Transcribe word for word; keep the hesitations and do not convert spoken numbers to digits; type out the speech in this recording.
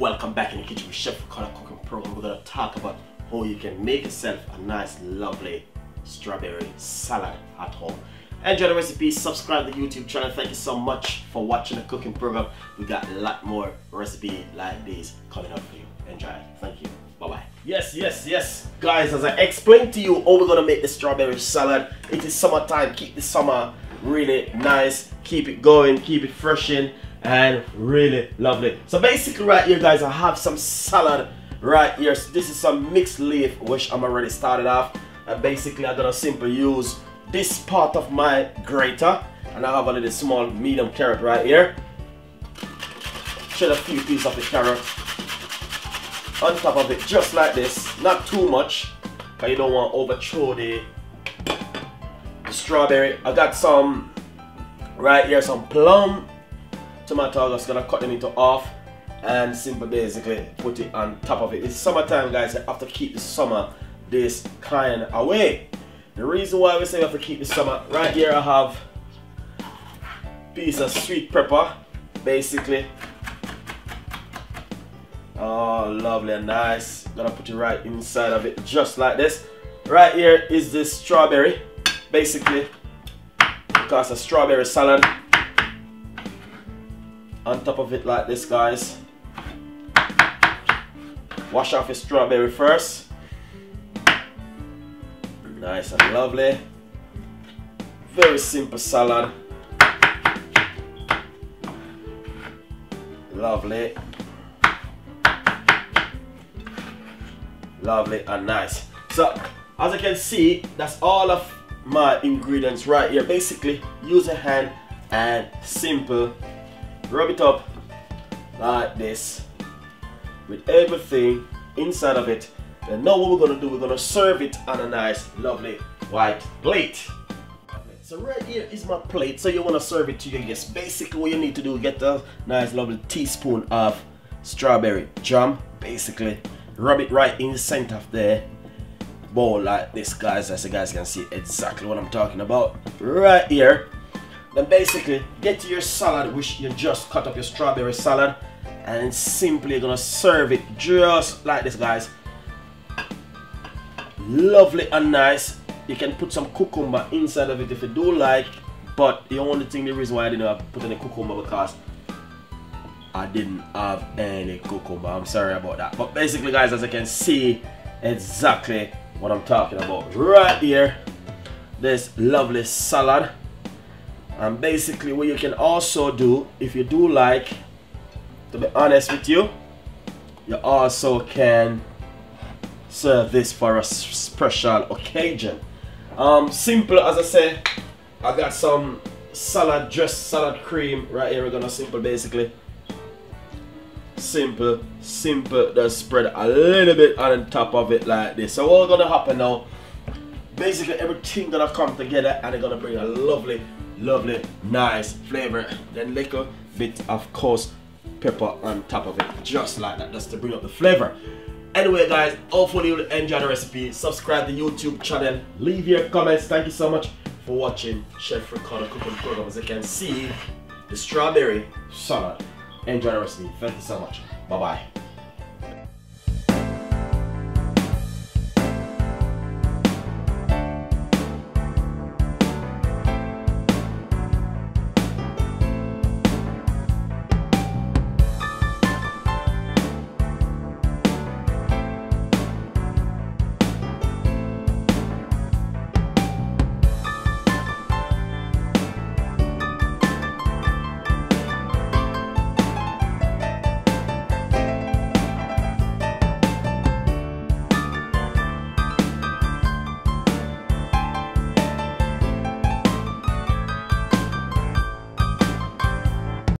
Welcome back in the kitchen with Chef Ricardo Cooking Pro. We're gonna talk about how you can make yourself a nice, lovely strawberry salad at home. Enjoy the recipe, subscribe to the YouTube channel. Thank you so much for watching the cooking program. We got a lot more recipe like these coming up for you. Enjoy. Thank you. Bye-bye. Yes, yes, yes. Guys, as I explained to you how we're gonna make the strawberry salad, it is summertime. Keep the summer really nice. Keep it going, keep it fresh in. And really lovely. So basically right here guys, I have some salad right here. So this is some mixed leaf which I'm already started off, and basically I'm gonna simply use this part of my grater, and I have a little small medium carrot right here. Shed a few pieces of the carrot on top of it just like this, not too much, but you don't want to overthrow the, the strawberry. I got some right here, some plum tomatoes. I'm just gonna cut them into half and simply basically put it on top of it. It's summertime guys, you have to keep the summer this kind away. The reason why we say we have to keep the summer, right here I have a piece of sweet pepper, basically. Oh lovely and nice. Gonna put it right inside of it just like this. Right here is this strawberry, basically, because a strawberry salad. On top of it like this guys. Wash off your strawberry first. Nice and lovely. Very simple salad. Lovely. Lovely and nice. So as you can see, that's all of my ingredients right here. Basically use a hand and simple rub it up like this with everything inside of it. Then now what we're gonna do, we're gonna serve it on a nice lovely white plate. So right here is my plate. So you wanna serve it to your guests. Basically what you need to do, get a nice lovely teaspoon of strawberry jam, basically rub it right in the center of the bowl like this guys, as you guys can see exactly what I'm talking about right here. Then basically get to your salad, which you just cut up your strawberry salad, and simply you're gonna serve it just like this guys. Lovely and nice. You can put some cucumber inside of it if you do like, but the only thing, the reason why I didn't put any cucumber because I didn't have any cucumber. I'm sorry about that. But basically guys, as you can see exactly what I'm talking about right here, this lovely salad. And basically what you can also do, if you do like, to be honest with you, you also can serve this for a special occasion. Um, simple, as I said, I got some salad dress, salad cream right here. We're gonna simple basically, simple, simple, just spread a little bit on top of it like this. So what's gonna happen now, basically everything gonna come together and it's gonna bring a lovely, lovely, nice flavor. Then little bit of coarse pepper on top of it, just like that, just to bring up the flavor. Anyway guys, hopefully you'll enjoy the recipe. Subscribe to the YouTube channel, leave your comments. Thank you so much for watching Chef Ricardo Cooking Program. As you can see, the strawberry salad. Enjoy the recipe. Thank you so much. Bye bye.